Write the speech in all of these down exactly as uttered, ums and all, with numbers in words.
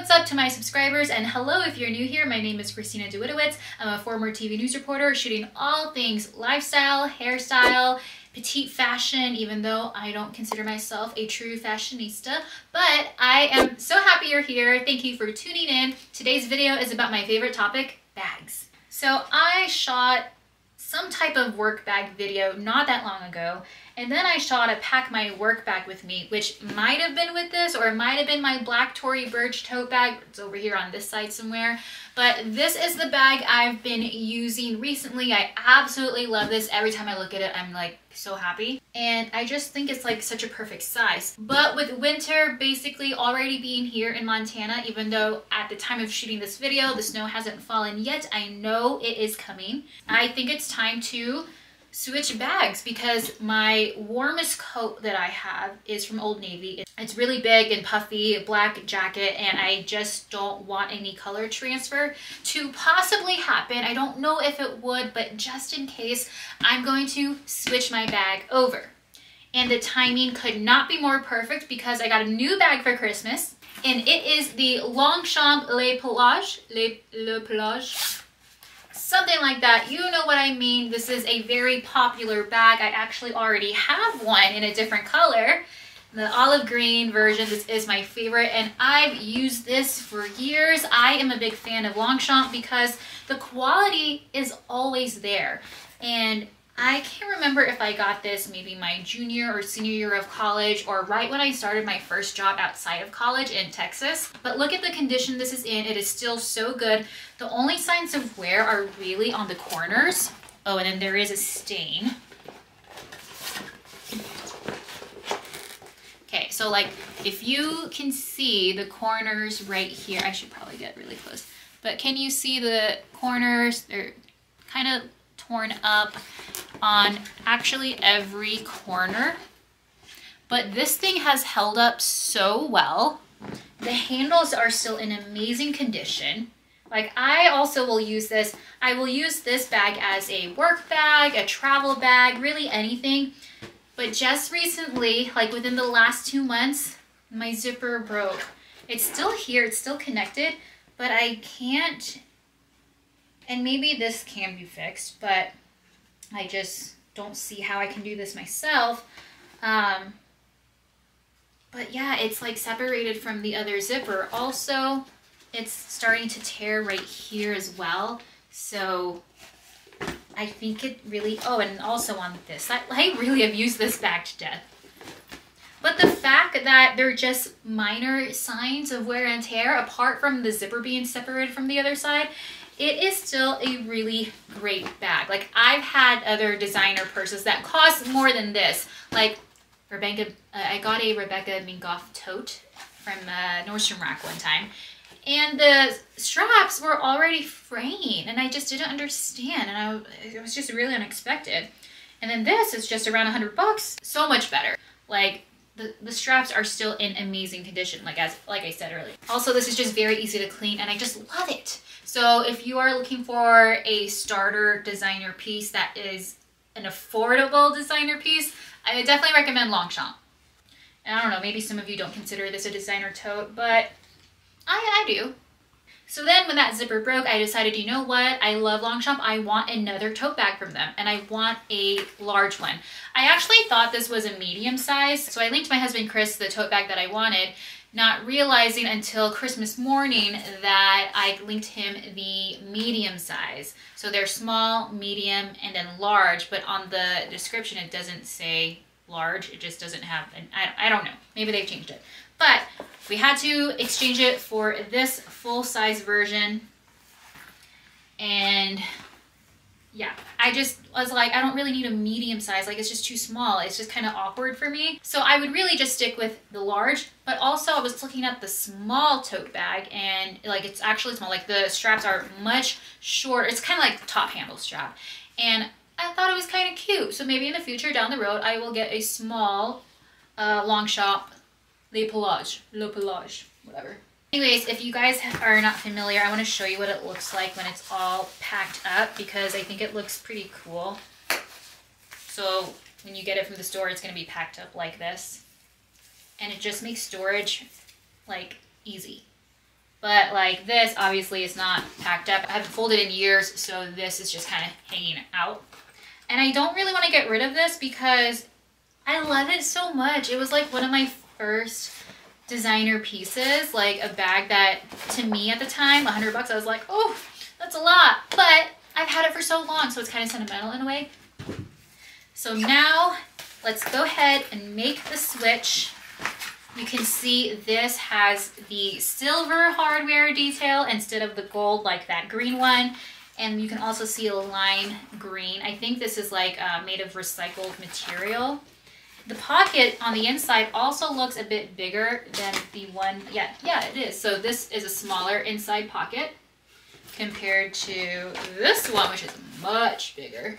what's up to my subscribers, and hello if you're new here. My name is Christina Dawidowicz. I'm a former T V news reporter shooting all things lifestyle, hairstyle, petite fashion, even though I don't consider myself a true fashionista, but I am so happy you're here. Thank you for tuning in. Today's video is about my favorite topic, bags. So I shot some type of work bag video not that long ago, and then I shot a pack my work bag with me, which might have been with this, or it might have been my black Tory Burch tote bag. It's over here on this side somewhere. But this is the bag I've been using recently. I absolutely love this. Every time I look at it, I'm like so happy. And I just think it's like such a perfect size. But with winter basically already being here in Montana, even though at the time of shooting this video, the snow hasn't fallen yet, I know it is coming. I think it's time to switch bags because my warmest coat that I have is from Old Navy. It's really big and puffy, black jacket, and I just don't want any color transfer to possibly happen. I don't know if it would, but just in case, I'm going to switch my bag over. And the timing could not be more perfect because I got a new bag for Christmas, and it is the Longchamp Le Pliage, Le, Le Pliage. Something like that. You know what I mean. This is a very popular bag. I actually already have one in a different color. The olive green version. This is my favorite, and I've used this for years. I am a big fan of Longchamp because the quality is always there. And I can't remember if I got this maybe my junior or senior year of college, or right when I started my first job outside of college in Texas. But look at the condition this is in. It is still so good. The only signs of wear are really on the corners. Oh, and then there is a stain. Okay, so like if you can see the corners right here, I should probably get really close, but can you see the corners? They're kind of torn up on actually every corner, but this thing has held up so well. The handles are still in amazing condition. Like I also will use this. I will use this bag as a work bag, a travel bag, really anything. But just recently, like within the last two months, my zipper broke. It's still here, it's still connected, but I can't, and maybe this can be fixed, but I just don't see how I can do this myself. Um, but yeah, it's like separated from the other zipper. Also, it's starting to tear right here as well. So I think it really, oh, and also on this, I, I really have used this bag to death. But the fact that they're just minor signs of wear and tear, apart from the zipper being separated from the other side, it is still a really great bag. Like I've had other designer purses that cost more than this. Like Rebecca, uh, I got a Rebecca Minkoff tote from uh, Nordstrom Rack one time, and the straps were already fraying, and I just didn't understand, and I it was just really unexpected. And then this is just around a hundred bucks, so much better. Like The, the straps are still in amazing condition, like as like I said earlier. Also, this is just very easy to clean, and I just love it. So if you are looking for a starter designer piece that is an affordable designer piece, I would definitely recommend Longchamp. And I don't know, maybe some of you don't consider this a designer tote, but I, I do. So then when that zipper broke, I decided, you know what? I love Longchamp. I want another tote bag from them, and I want a large one. I actually thought this was a medium size, so I linked my husband Chris the tote bag that I wanted, not realizing until Christmas morning that I linked him the medium size. So they're small, medium, and then large, but on the description it doesn't say large. It just doesn't have, an, I, I don't know. Maybe they've changed it. But we had to exchange it for this full-size version. And yeah, I just was like, I don't really need a medium size. Like, it's just too small. It's just kind of awkward for me. So I would really just stick with the large. But also I was looking at the small tote bag, and like it's actually small. Like the straps are much shorter. It's kind of like top handle strap. And I thought it was kind of cute. So maybe in the future down the road, I will get a small uh, Longchamp Le Pliage, Le Pliage, whatever. Anyways, if you guys are not familiar, I want to show you what it looks like when it's all packed up, because I think it looks pretty cool. So when you get it from the store, it's going to be packed up like this. And it just makes storage like easy. But like this, obviously it's not packed up. I haven't folded in years, so this is just kind of hanging out. And I don't really want to get rid of this because I love it so much. It was like one of my first designer pieces, like a bag that to me at the time, a hundred bucks, I was like, oh, that's a lot. But I've had it for so long, so it's kind of sentimental in a way. So now let's go ahead and make the switch. You can see this has the silver hardware detail instead of the gold, like that green one. And you can also see a lime green. I think this is like uh, made of recycled material. The pocket on the inside also looks a bit bigger than the one. Yeah, yeah, it is. So this is a smaller inside pocket compared to this one, which is much bigger.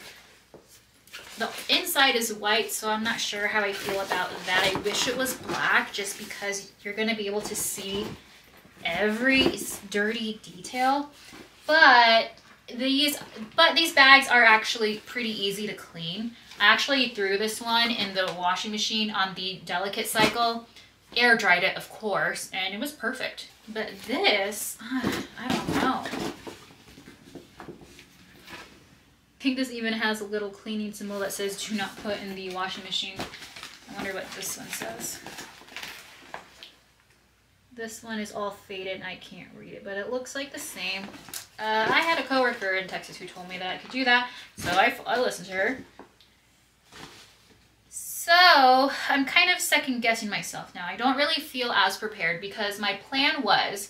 The inside is white, so I'm not sure how I feel about that. I wish it was black just because you're going to be able to see every dirty detail. But these, but these bags are actually pretty easy to clean. I actually threw this one in the washing machine on the delicate cycle, air dried it, of course, and it was perfect. But this, uh, I don't know. I think this even has a little cleaning symbol that says do not put in the washing machine. I wonder what this one says. This one is all faded and I can't read it, but it looks like the same. Uh, I had a coworker in Texas who told me that I could do that, so I, I listened to her. So I'm kind of second guessing myself now. I don't really feel as prepared because my plan was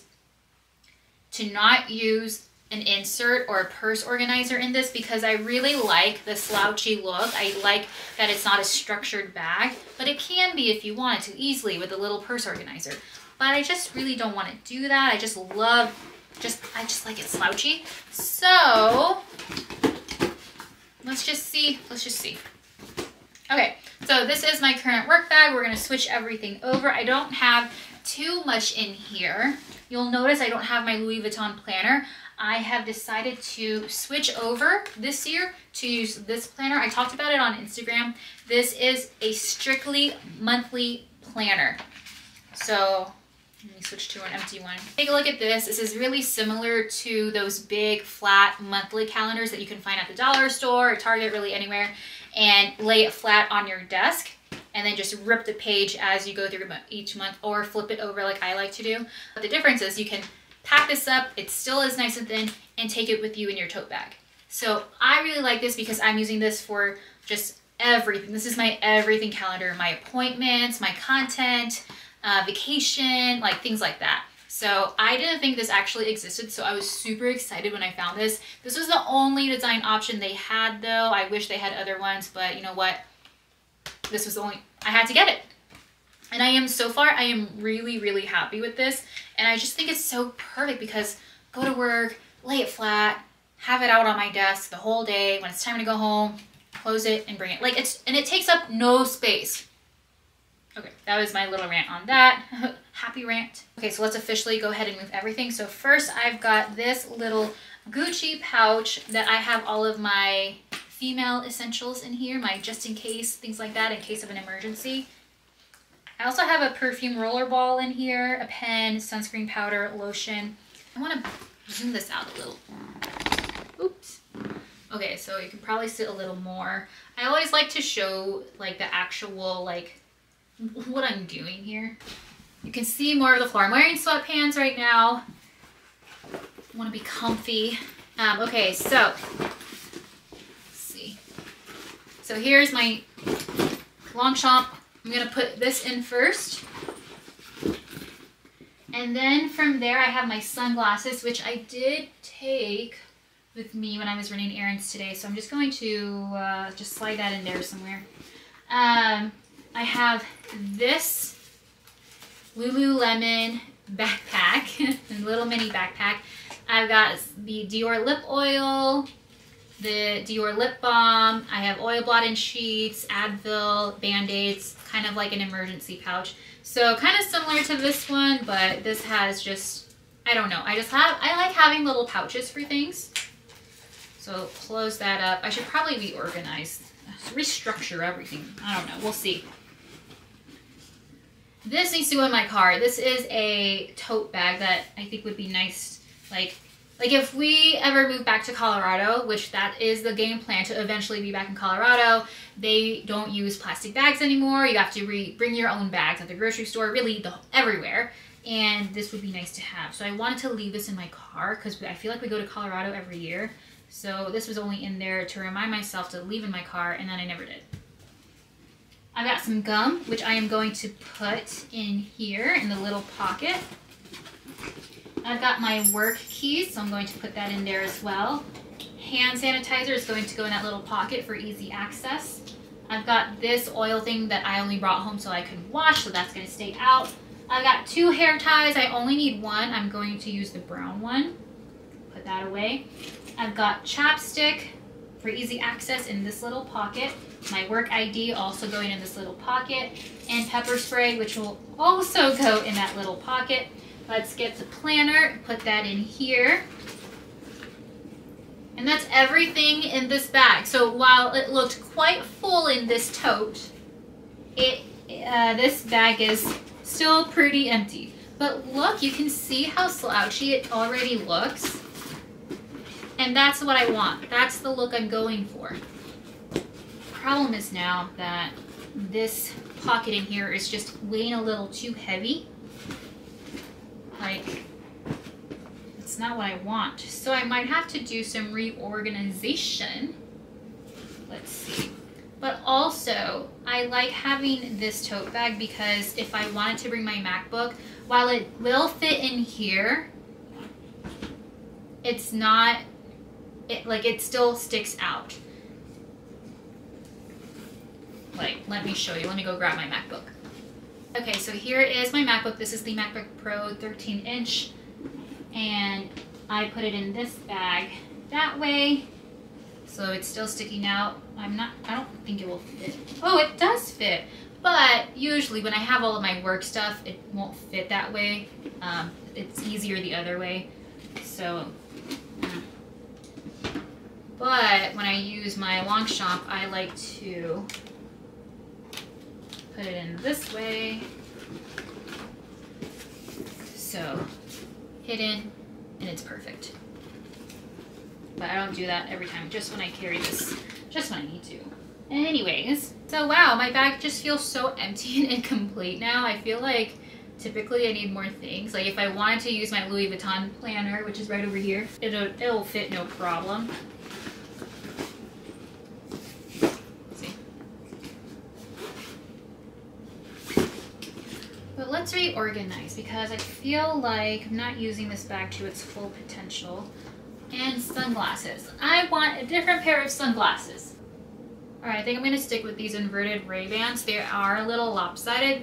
to not use an insert or a purse organizer in this because I really like the slouchy look. I like that it's not a structured bag, but it can be if you wanted to easily with a little purse organizer. But I just really don't want to do that. I just love, just I just like it slouchy. So let's just see, let's just see. Okay, so this is my current work bag. We're gonna switch everything over. I don't have too much in here. You'll notice I don't have my Louis Vuitton planner. I have decided to switch over this year to use this planner. I talked about it on Instagram. This is a strictly monthly planner. So let me switch to an empty one. Take a look at this. This is really similar to those big flat monthly calendars that you can find at the dollar store or Target, really anywhere, and lay it flat on your desk and then just rip the page as you go through each month or flip it over like I like to do. But the difference is you can pack this up, it still is nice and thin, and take it with you in your tote bag. So I really like this because I'm using this for just everything. This is my everything calendar, my appointments, my content, uh, vacation, like things like that. So I didn't think this actually existed, so I was super excited when I found this. This was the only design option they had though. I wish they had other ones, but you know what? This was the only, I had to get it. And I am, so far, I am really, really happy with this. And I just think it's so perfect because go to work, lay it flat, have it out on my desk the whole day. When it's time to go home, close it and bring it. Like it's, and it takes up no space. Okay, that was my little rant on that. Happy rant. Okay, so let's officially go ahead and move everything. So first I've got this little Gucci pouch that I have all of my female essentials in here, my just in case, things like that in case of an emergency. I also have a perfume roller ball in here, a pen, sunscreen powder, lotion. I want to zoom this out a little. Oops. Okay, so you can probably sit a little more. I always like to show like the actual, like what I'm doing here. You can see more of the floor. I'm wearing sweatpants right now. I want to be comfy. Um, okay, so let's see. So here's my Longchamp. I'm going to put this in first. And then from there, I have my sunglasses, which I did take with me when I was running errands today. So I'm just going to uh, just slide that in there somewhere. Um, I have this Lululemon backpack, a little mini backpack. I've got the Dior lip oil, the Dior lip balm. I have oil blotting sheets, Advil, Band-Aids, kind of like an emergency pouch. So kind of similar to this one, but this has just, I don't know. I just have, I like having little pouches for things. So close that up. I should probably be organized, restructure everything. I don't know, we'll see. This needs to go in my car. This is a tote bag that I think would be nice, like, like if we ever move back to Colorado, which that is the game plan, to eventually be back in Colorado. They don't use plastic bags anymore. You have to re bring your own bags at the grocery store, really the, everywhere. And this would be nice to have. So I wanted to leave this in my car because I feel like we go to Colorado every year. So this was only in there to remind myself to leave in my car, and then I never did. I got some gum, which I am going to put in here in the little pocket. I've got my work keys, so I'm going to put that in there as well. Hand sanitizer is going to go in that little pocket for easy access. I've got this oil thing that I only brought home so I could wash, so that's going to stay out. I've got two hair ties. I only need one. I'm going to use the brown one. Put that away. I've got chapstick for easy access in this little pocket. My work I D also going in this little pocket. And pepper spray, which will also go in that little pocket. Let's get the planner, put that in here. And that's everything in this bag. So while it looked quite full in this tote, it uh, this bag is still pretty empty. But look, you can see how slouchy it already looks. And that's what I want. That's the look I'm going for. The problem is now that this pocket in here is just weighing a little too heavy. Like, it's not what I want. So I might have to do some reorganization. Let's see. But also, I like having this tote bag because if I wanted to bring my MacBook, while it will fit in here, it's not, it like it still sticks out. Like, let me show you. Let me go grab my MacBook. Okay, so here is my MacBook. This is the MacBook Pro thirteen inch, and I put it in this bag that way, so it's still sticking out. I'm not, I don't think it will fit. Oh, it does fit, but usually when I have all of my work stuff, it won't fit that way. Um, it's easier the other way, so. But when I use my Longchamp, I like to put it in this way. So hidden, and it's perfect. But I don't do that every time, just when I carry this, just when I need to. Anyways, so wow, my bag just feels so empty and incomplete now. I feel like typically I need more things. Like if I wanted to use my Louis Vuitton planner, which is right over here, it'll, it'll fit no problem. Let's reorganize because I feel like I'm not using this bag to its full potential. And sunglasses. I want a different pair of sunglasses. Alright, I think I'm going to stick with these inverted Ray-Bans. They are a little lopsided,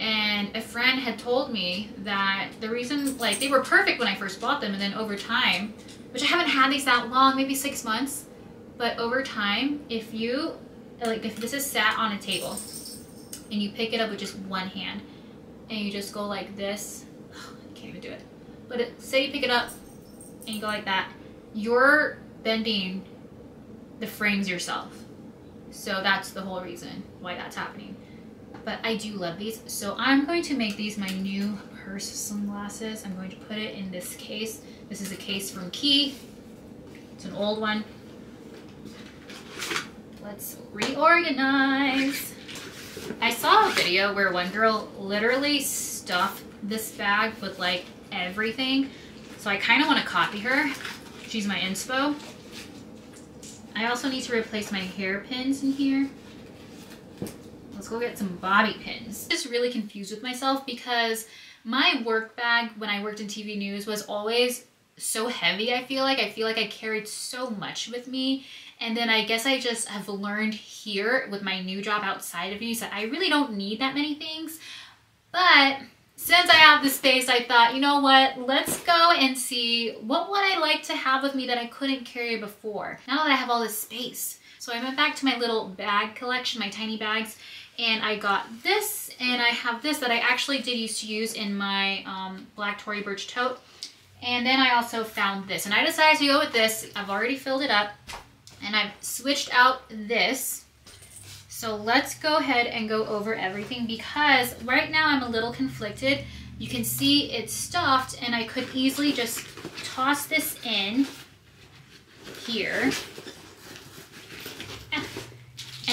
and a friend had told me that the reason, like, they were perfect when I first bought them, and then over time, which I haven't had these that long, maybe six months, but over time, if you, like, if this is sat on a table and you pick it up with just one hand, and you just go like this, oh, I can't even do it, but it, say you pick it up and you go like that, you're bending the frames yourself. So that's the whole reason why that's happening. But I do love these, so I'm going to make these my new purse sunglasses. I'm going to put it in this case. This is a case from Key. It's an old one. Let's reorganize. I saw a video where one girl literally stuffed this bag with like everything, so I kind of want to copy her. She's my inspo. I also need to replace my hair pins in here. Let's go get some bobby pins. I'm just really confused with myself because my work bag when I worked in T V news was always so heavy. I feel like I feel like I carried so much with me. And then I guess I just have learned here with my new job outside of news that I really don't need that many things. But since I have the space, I thought, you know what, let's go and see what would I like to have with me that I couldn't carry before, now that I have all this space. So I went back to my little bag collection, my tiny bags, and I got this, and I have this that I actually did used to use in my um, black Tory Burch tote. And then I also found this, and I decided to go with this. I've already filled it up. And I've switched out this. So let's go ahead and go over everything, because right now I'm a little conflicted. You can see it's stuffed, and I could easily just toss this in here, and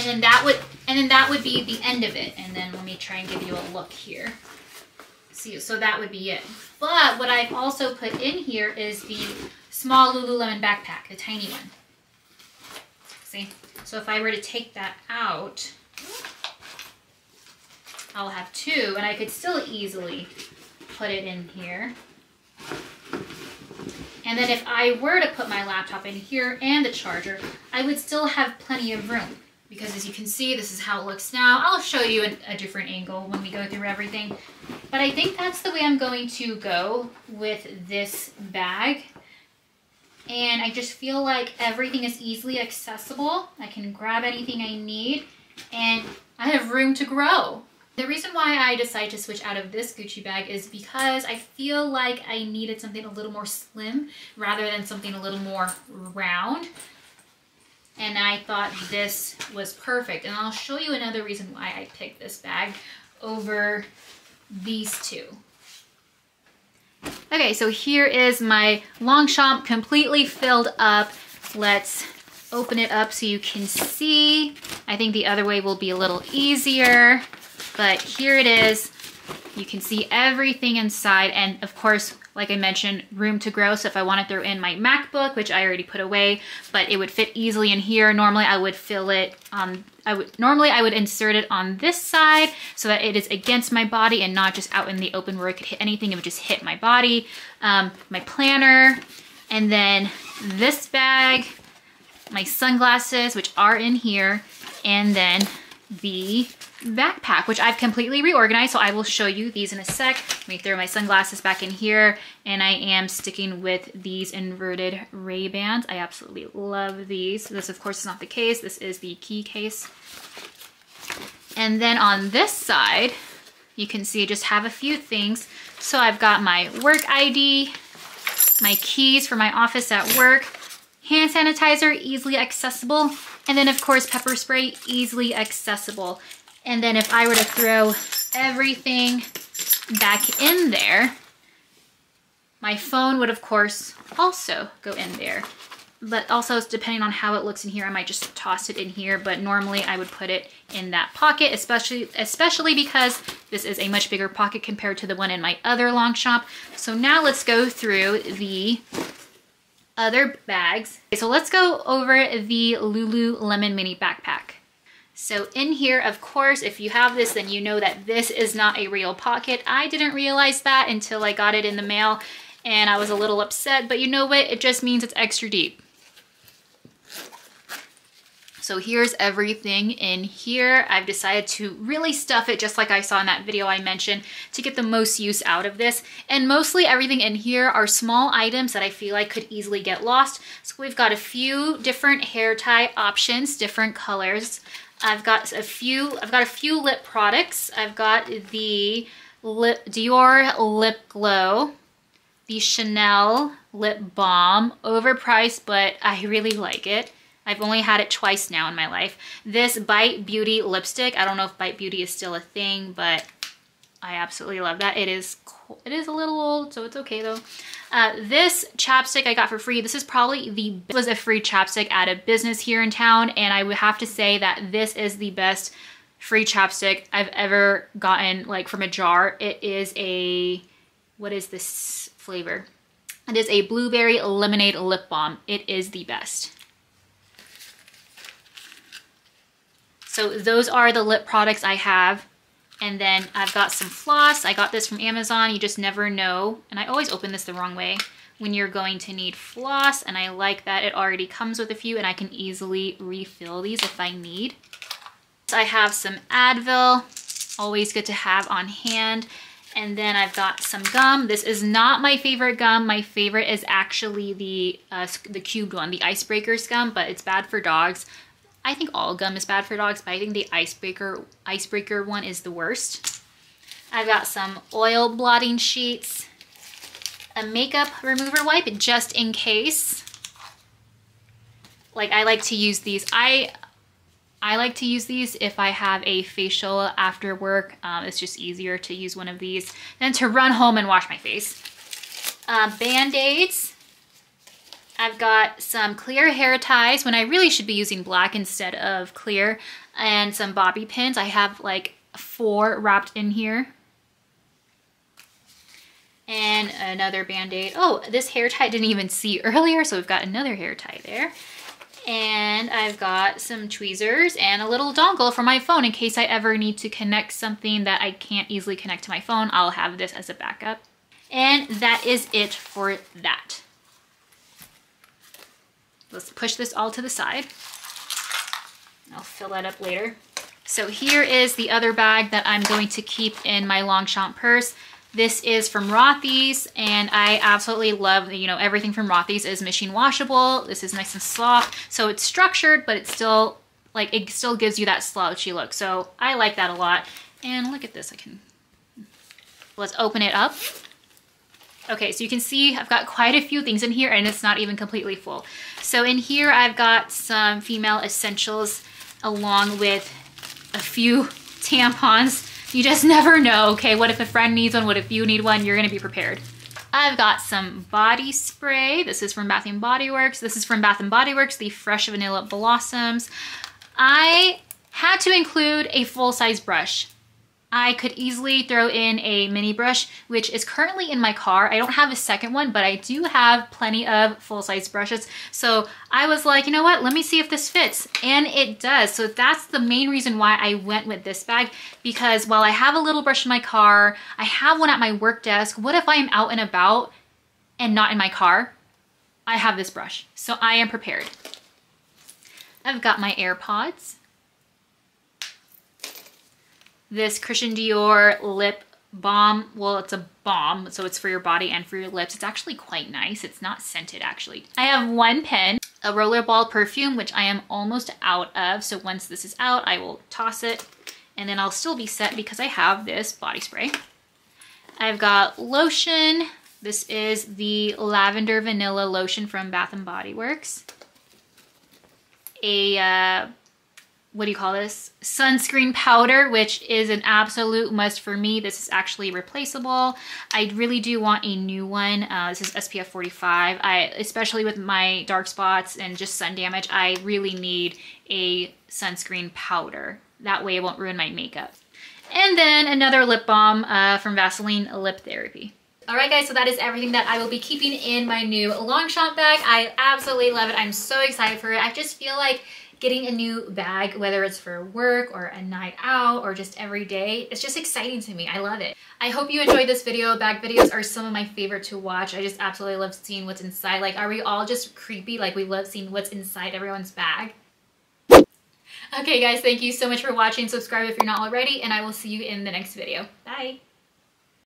then that would and then that would be the end of it. And then let me try and give you a look here. See, so that would be it. But what I've also put in here is the small Lululemon backpack, the tiny one. See? So if I were to take that out, I'll have two, and I could still easily put it in here. And then if I were to put my laptop in here and the charger, I would still have plenty of room, because as you can see, this is how it looks now. I'll show you an, a different angle when we go through everything. But I think that's the way I'm going to go with this bag. And I just feel like everything is easily accessible. I can grab anything I need, and I have room to grow. The reason why I decided to switch out of this Gucci bag is because I feel like I needed something a little more slim rather than something a little more round. And I thought this was perfect. And I'll show you another reason why I picked this bag over these two. Okay, so here is my Longchamp completely filled up. Let's open it up so you can see. I think the other way will be a little easier, but here it is. You can see everything inside, and of course, like I mentioned, room to grow. So if I want to throw in my MacBook, which I already put away, but it would fit easily in here. Normally I would fill it on, I would normally I would insert it on this side so that it is against my body and not just out in the open where it could hit anything. It would just hit my body, um, my planner, and then this bag, my sunglasses, which are in here, and then the backpack, which I've completely reorganized, so I will show you these in a sec. Let me throw my sunglasses back in here, and I am sticking with these inverted Ray-Bans. I absolutely love these. This, of course, is not the case. This is the Key case. And then on this side, you can see I just have a few things. So I've got my work I D, my keys for my office at work, hand sanitizer, easily accessible, and then, of course, pepper spray, easily accessible. And then if I were to throw everything back in there, my phone would, of course, also go in there. But also, depending on how it looks in here, I might just toss it in here, but normally I would put it in that pocket, especially especially because this is a much bigger pocket compared to the one in my other Longchamp. So now let's go through the other bags. Okay, so let's go over the Lululemon mini backpack. So in here, of course, if you have this, then you know that this is not a real pocket. I didn't realize that until I got it in the mail, and I was a little upset, but you know what? It just means it's extra deep. So here's everything in here. I've decided to really stuff it just like I saw in that video I mentioned to get the most use out of this. And mostly everything in here are small items that I feel like could easily get lost. So we've got a few different hair tie options, different colors. I've got a few, I've got a few lip products. I've got the lip, Dior Lip Glow, the Chanel Lip Balm, overpriced, but I really like it. I've only had it twice now in my life. This Bite Beauty lipstick. I don't know if Bite Beauty is still a thing, but I absolutely love that. It is it is a little old, so it's okay though. Uh, this chapstick I got for free. This is probably the best. It was a free chapstick at a business here in town, and I would have to say that this is the best free chapstick I've ever gotten, like from a jar. It is a, what is this flavor? It is a blueberry lemonade lip balm. It is the best. So those are the lip products I have. And then I've got some floss. I got this from Amazon. You just never know. And I always open this the wrong way when you're going to need floss. And I like that it already comes with a few, and I can easily refill these if I need. So I have some Advil, always good to have on hand. And then I've got some gum. This is not my favorite gum. My favorite is actually the, uh, the cubed one, the Ice Breakers gum, but it's bad for dogs. I think all gum is bad for dogs, but I think the icebreaker icebreaker one is the worst. I've got some oil blotting sheets, a makeup remover wipe just in case. Like I like to use these. I I like to use these if I have a facial after work. Um, it's just easier to use one of these than to run home and wash my face. Uh, Band-Aids. I've got some clear hair ties when I really should be using black instead of clear, and some bobby pins. I have like four wrapped in here. And another Band-Aid. Oh, this hair tie I didn't even see earlier, so we've got another hair tie there. And I've got some tweezers and a little dongle for my phone in case I ever need to connect something that I can't easily connect to my phone. I'll have this as a backup. And that is it for that. Let's push this all to the side. I'll fill that up later. So here is the other bag that I'm going to keep in my Longchamp purse. This is from Rothy's, and I absolutely love, you know, everything from Rothy's is machine washable. This is nice and soft. So it's structured, but it's still, like, it still gives you that slouchy look. So I like that a lot. And look at this, I can, let's open it up. Okay, so you can see I've got quite a few things in here, and it's not even completely full. So in here, I've got some female essentials along with a few tampons. You just never know, okay? What if a friend needs one? What if you need one? You're gonna be prepared. I've got some body spray. This is from Bath and Body Works. This is from Bath and Body Works, the Fresh Vanilla Blossoms. I had to include a full-size brush. I could easily throw in a mini brush, which is currently in my car. I don't have a second one, but I do have plenty of full-size brushes. So I was like, you know what? Let me see if this fits. And it does. So that's the main reason why I went with this bag, because while I have a little brush in my car, I have one at my work desk. What if I am out and about and not in my car? I have this brush. So I am prepared. I've got my AirPods. This Christian Dior lip balm. Well, it's a balm, so it's for your body and for your lips. It's actually quite nice. It's not scented, actually. I have one pen, a rollerball perfume, which I am almost out of. So once this is out, I will toss it, and then I'll still be set because I have this body spray. I've got lotion. This is the lavender vanilla lotion from Bath and Body Works. A, uh, what do you call this? Sunscreen powder, which is an absolute must for me. This is actually replaceable. I really do want a new one. Uh, this is S P F forty-five. I, especially with my dark spots and just sun damage, I really need a sunscreen powder. That way it won't ruin my makeup. And then another lip balm uh, from Vaseline, Lip Therapy. All right, guys, so that is everything that I will be keeping in my new Longchamp bag. I absolutely love it. I'm so excited for it. I just feel like getting a new bag, whether it's for work or a night out or just every day, it's just exciting to me. I love it. I hope you enjoyed this video. Bag videos are some of my favorite to watch. I just absolutely love seeing what's inside. Like, are we all just creepy? Like, we love seeing what's inside everyone's bag. Okay, guys, thank you so much for watching. Subscribe if you're not already, and I will see you in the next video. Bye.